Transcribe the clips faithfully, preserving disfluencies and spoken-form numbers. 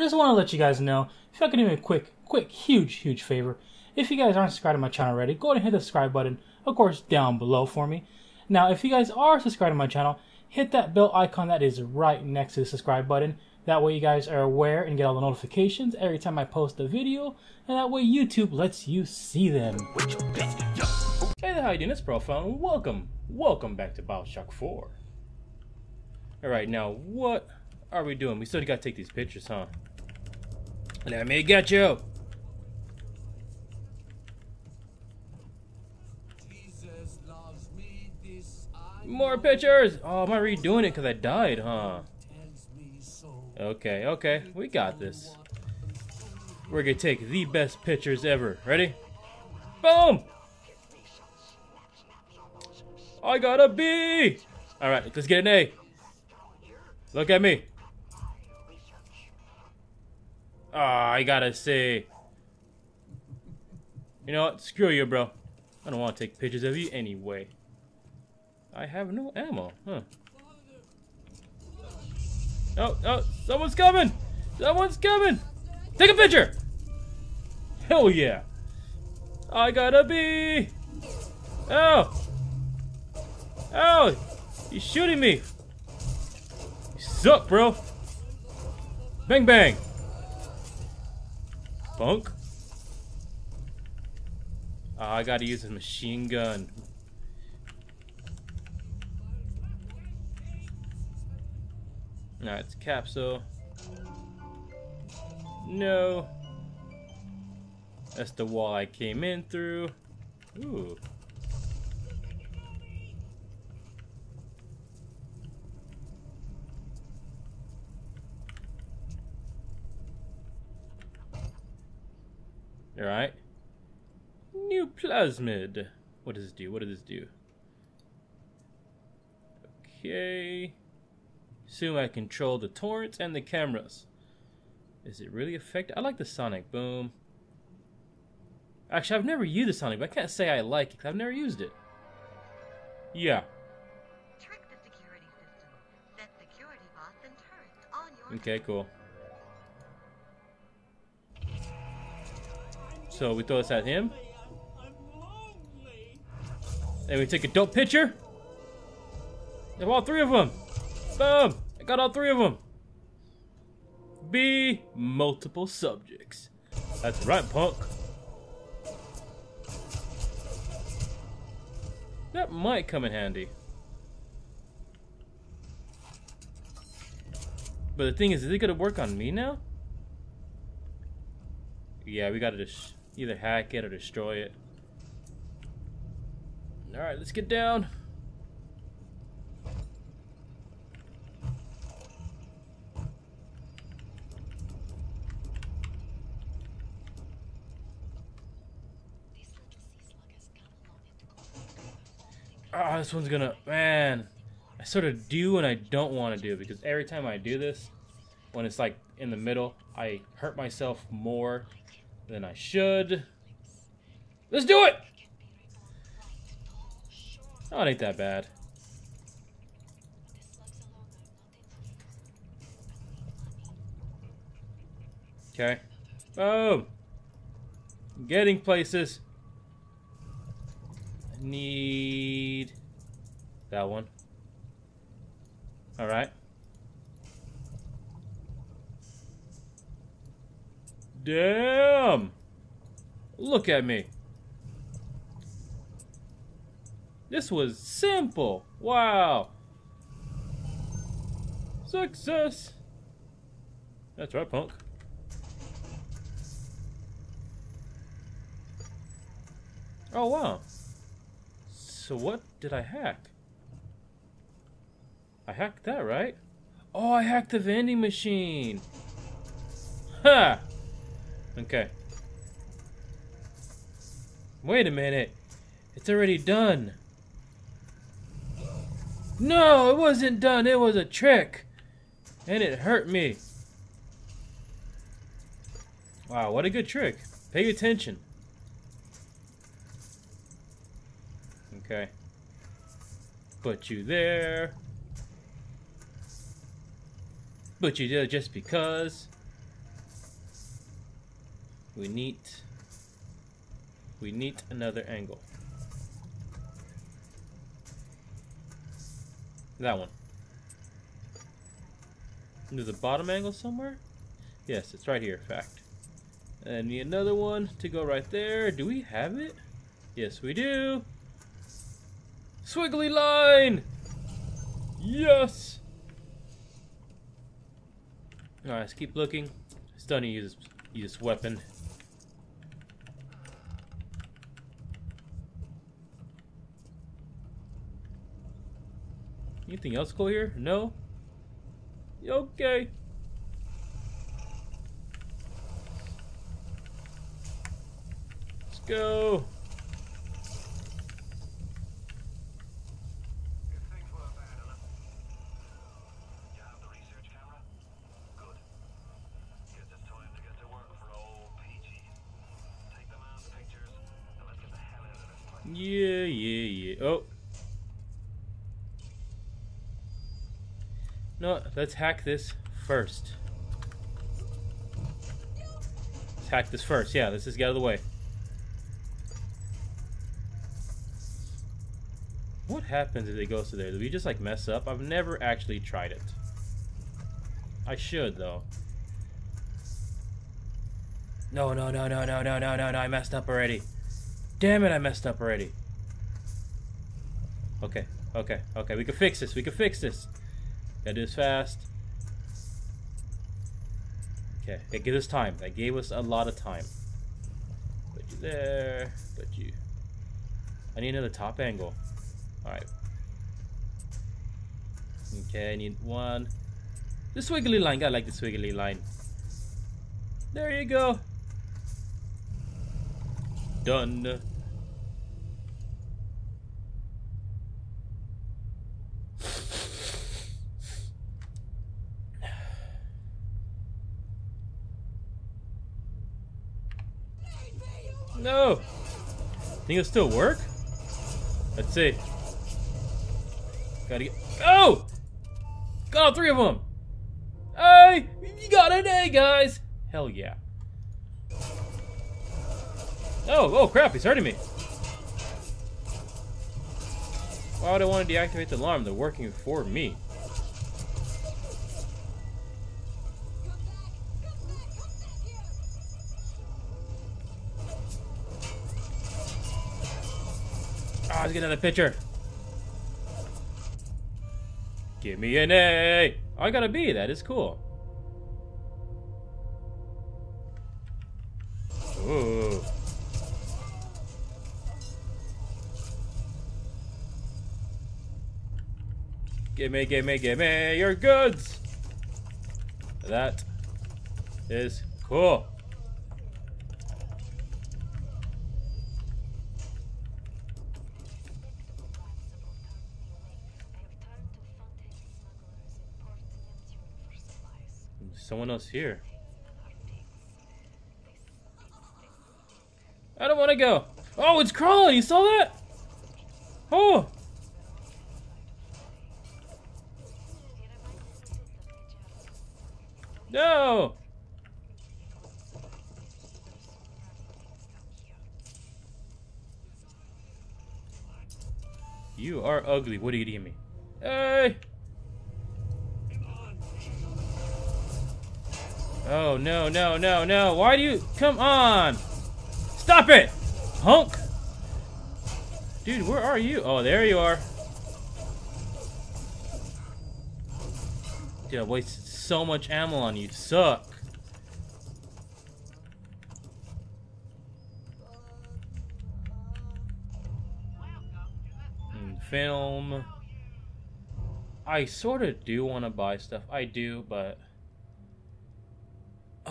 I just want to let you guys know, if I could do me a quick, quick, huge, huge favor, if you guys aren't subscribed to my channel already, go ahead and hit the subscribe button, of course, down below for me. Now, if you guys are subscribed to my channel, hit that bell icon that is right next to the subscribe button. That way you guys are aware and get all the notifications every time I post a video, and that way YouTube lets you see them. Hey there, how you doing? It's Profound. Welcome, welcome back to BioShock four. Alright, now what are we doing? We still gotta take these pictures, huh? Let me get you! More pictures! Oh, am I redoing it because I died, huh? Okay, okay, we got this. We're gonna take the best pictures ever. Ready? Boom! I got a B! Alright, let's get an A. Look at me. Ah, oh, I gotta say. You know what? Screw you, bro. I don't want to take pictures of you anyway. I have no ammo, huh? Oh, oh, someone's coming! Someone's coming! Take a picture! Hell yeah! I gotta be! Oh! Oh! He's shooting me! Sup, bro? Bang bang. Bunk. Oh, I gotta use a machine gun. Nah, it's a capsule. No. That's the wall I came in through. Ooh. All right. New plasmid. What does this do? What does this do? Okay. Soon I control the torrents and the cameras. Is it really effective? I like the sonic boom. Actually, I've never used the sonic, but I can't say I like it because I've never used it. Yeah. Trick the security system. Set security bots and turrets on your. Okay, cool. So we throw this at him. And we take a dope picture of all three of them. Boom! I got all three of them. B, multiple subjects. That's right, punk. That might come in handy. But the thing is, is it gonna work on me now? Yeah, we gotta just either hack it or destroy it. Alright, let's get down. Ah, oh, this one's gonna, man. I sort of do and I don't want to do, because every time I do this, when it's like in the middle, I hurt myself more than I should. Let's do it! Oh, it ain't that bad. Okay. Boom! Getting places. I need that one. Alright. Damn! Look at me. This was simple. Wow. Success. That's right, punk. Oh, wow. So what did I hack? I hacked that, right? Oh, I hacked the vending machine. Ha! Okay. Wait a minute. It's already done. No, it wasn't done. It was a trick. And it hurt me. Wow, what a good trick. Pay attention. Okay. Put you there. But you did it just because. We need we need another angle. That one. There's a bottom angle somewhere? Yes, it's right here, in fact. And I need another one to go right there. Do we have it? Yes, we do. Swiggly line! Yes! Alright, let's keep looking. It's done to use this weapon. Anything else cool here? No? Okay. Let's go. Yeah, yeah, yeah. Oh. No, let's hack this first. Let's hack this first. Yeah, let's just get out of the way. What happens if it goes to there? Do we just like mess up? I've never actually tried it. I should though. No, no, no, no, no, no, no, no, no. I messed up already. Damn it, I messed up already. Okay, okay, okay. We can fix this. We can fix this. Gotta do this fast. Okay, it gave us time. That gave us a lot of time. Put you there. Put you. I need another top angle. Alright. Okay, I need one. The swiggly line. I like the swiggly line. There you go. Done. No! Think it'll still work? Let's see. Gotta get. Oh! Got all three of them! Hey! You got an A, guys! Hell yeah. Oh, oh crap, he's hurting me. Why would I want to deactivate the alarm? They're working for me. Ah, let's get another picture. Give me an A. Oh, I got a B, that is cool. Ooh. Gimme, gimme, gimme your goods. That is cool. Someone else here. I don't want to go. Oh, it's crawling. You saw that? Oh. No. You are ugly. What are you doing to me? Hey. Oh, no, no, no, no. Why do you... Come on. Stop it. Honk. Dude, where are you? Oh, there you are. Dude, I wasted so much ammo on you. You suck. And film. I sort of do want to buy stuff. I do, but...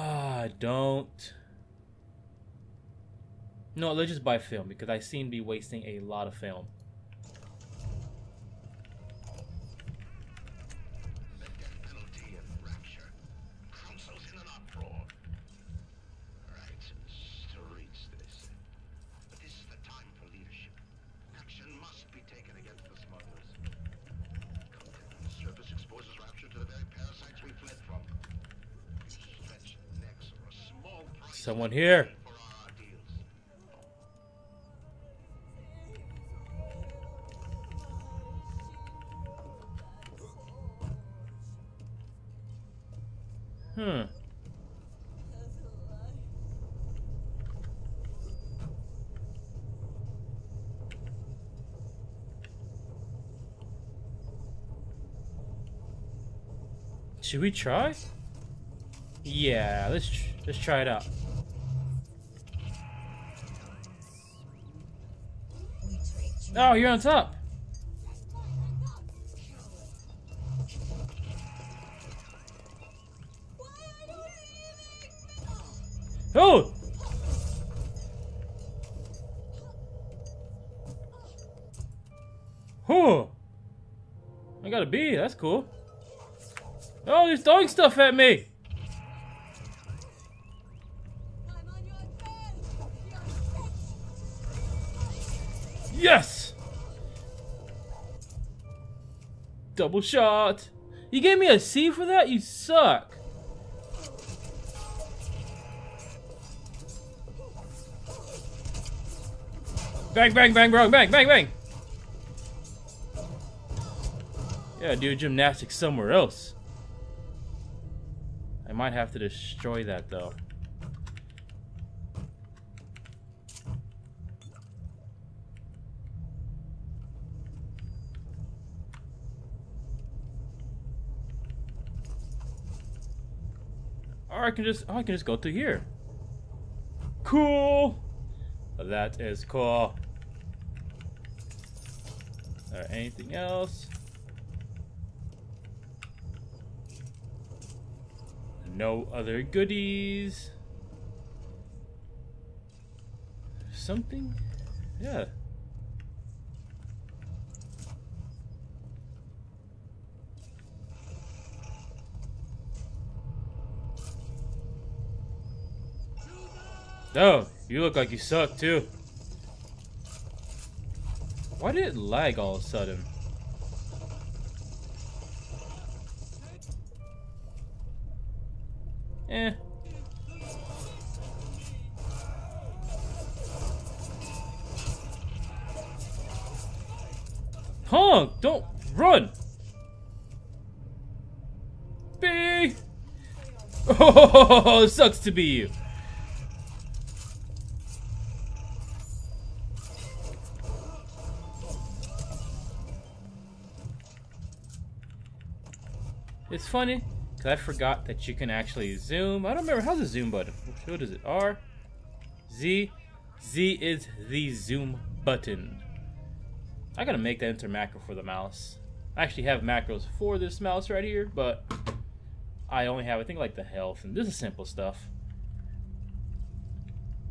Ah, uh, don't. No, let's just buy film because I seem to be wasting a lot of film. Someone here. Should we try? Yeah, let's tr let's try it out. Oh, you're on top. Oh! Oh! I got a bee. That's cool. Oh, he's throwing stuff at me. Yes! Double shot. You gave me a C for that? You suck. Bang, bang, bang, bang, bang, bang, bang. Yeah, do gymnastics somewhere else. I might have to destroy that though. Or I can just, oh, I can just go through here. Cool. That is cool. Or anything else? No other goodies. Something? Yeah. Oh, you look like you suck too. Why did it lag all of a sudden? Eh. Punk, don't run. B. Oh, it sucks to be you. It's funny, because I forgot that you can actually zoom. I don't remember, how's the zoom button? What is it? R, Z, Z is the zoom button. I gotta make that into a macro for the mouse. I actually have macros for this mouse right here, but I only have, I think, like the health, and this is simple stuff.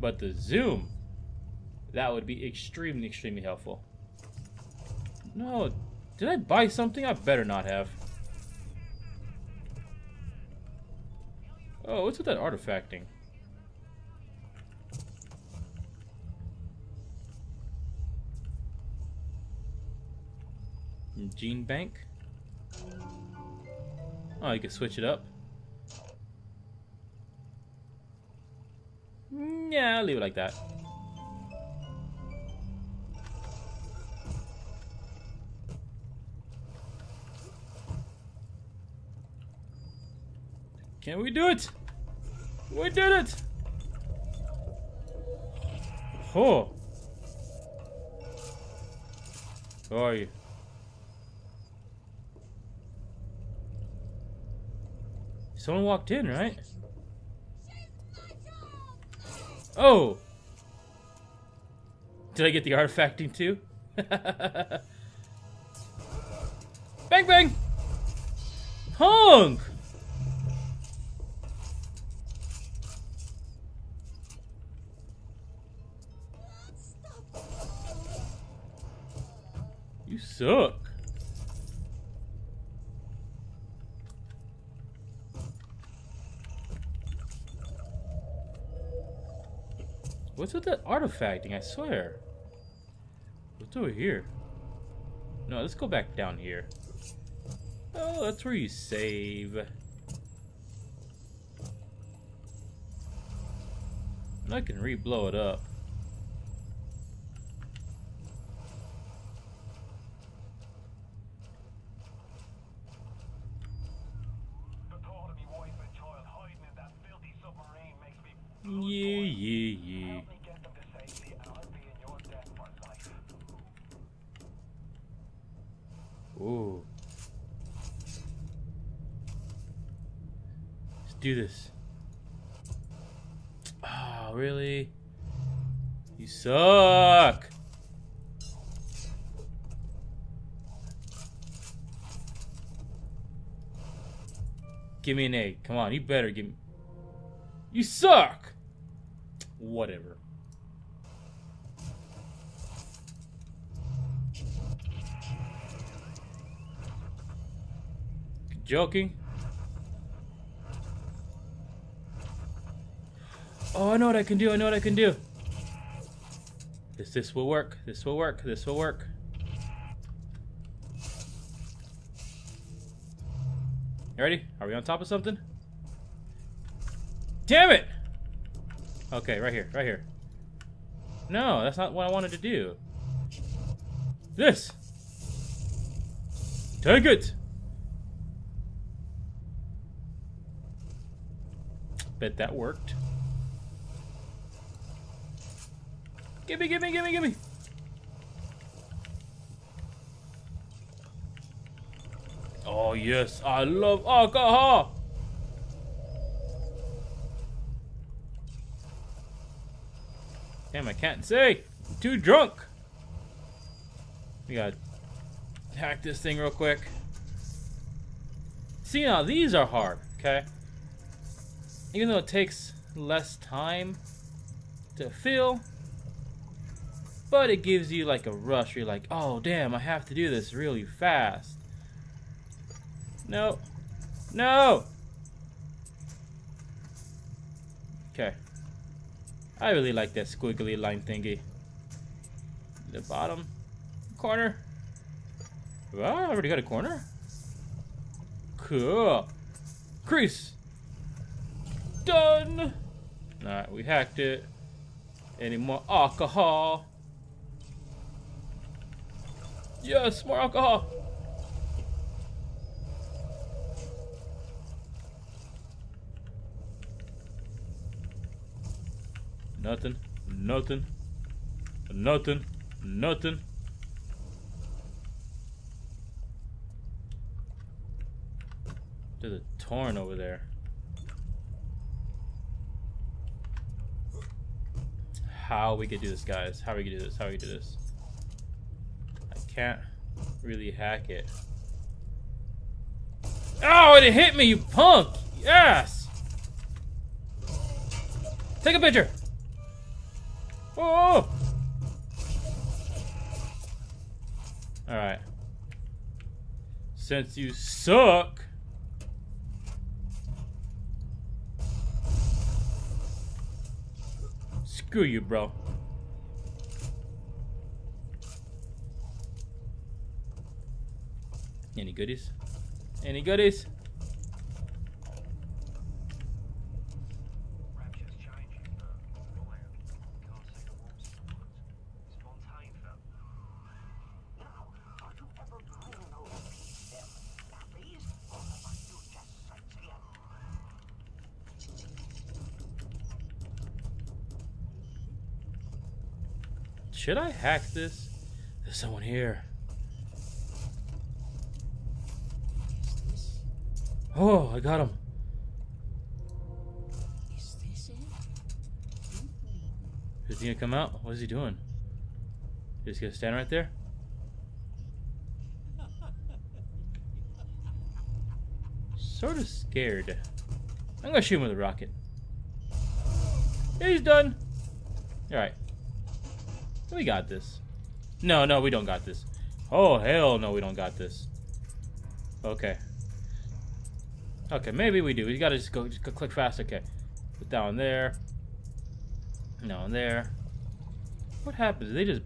But the zoom, that would be extremely, extremely helpful. No, did I buy something? I better not have. Oh, what's with that artifacting? Gene bank? Oh, you can switch it up. Yeah, I'll leave it like that. Can we do it? We did it! Oh! Who are you? Someone walked in, right? Oh! Did I get the artifacting too? Bang bang! Honk! Suck. What's with that artifacting? I swear. What's over here? No, let's go back down here. Oh, that's where you save. And I can re-blow it up. Yeah, yeah, yeah. Ooh. do this. Oh, really? You suck. Give me an egg. Come on, you better give me. You suck. Whatever. Joking. Oh, I know what I can do. I know what I can do. This this will work. This will work. This will work. You ready? Are we on top of something? Damn it! Okay, right here, right here. No, that's not what I wanted to do. This! Take it! Bet that worked. Gimme, gimme, gimme, gimme! Oh yes, I love alcohol! Damn, I can't see! I'm too drunk! We gotta hack this thing real quick. See, now these are hard, okay? Even though it takes less time to fill, but it gives you like a rush. You're like, oh damn, I have to do this really fast. No. No! Okay. I really like that squiggly line thingy. The bottom corner. Well, I already got a corner. Cool. Crease. Done. Alright, we hacked it. Any more alcohol? Yes, more alcohol. Nothing, nothing, nothing, nothing. There's a torn over there. How we could do this, guys? How we could do this? How we could do this? Can't really hack it. Oh, it hit me, you punk! Yes! Take a picture! Oh! Alright. Since you suck. Screw you, bro. Any goodies? Any goodies? Should I hack this? There's someone here. Oh, I got him. Is this it? Is he gonna come out? What is he doing? He's gonna stand right there? Sort of scared. I'm gonna shoot him with a rocket. He's done. Alright. We got this. No, no, we don't got this. Oh, hell no, we don't got this. Okay. Okay, maybe we do. We gotta just go, just go click fast. Okay, put down there, down there. What happens? They just.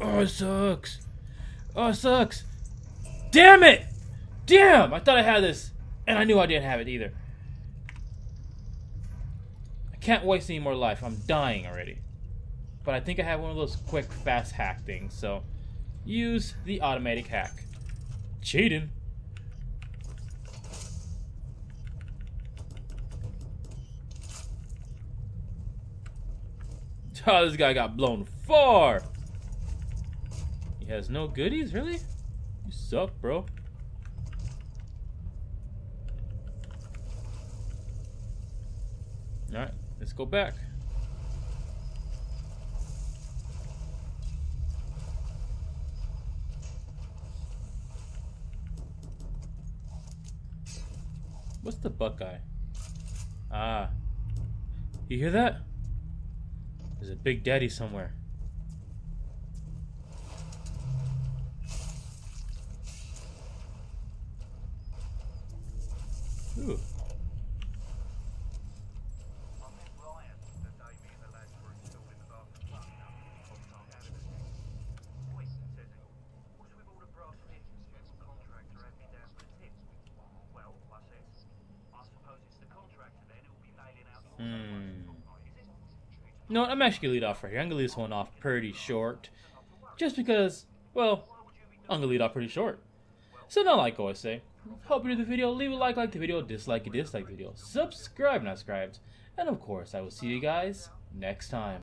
Oh, it sucks. Oh, it sucks. Damn it! Damn! I thought I had this, and I knew I didn't have it either. I can't waste any more life. I'm dying already. But I think I have one of those quick, fast hack things. So, use the automatic hack. Cheating. Oh, this guy got blown far. He has no goodies, really? You suck, bro. Alright, let's go back. What's the Buckeye? Ah. You hear that? There's a big daddy somewhere. Ooh. You know what, I'm actually going to lead off right here. I'm going to leave this one off pretty short. Just because, well, I'm going to lead off pretty short. So now, like I always say, hope you enjoyed the video. Leave a like, like the video. Dislike, dislike the video. Subscribe, not subscribed. And of course, I will see you guys next time.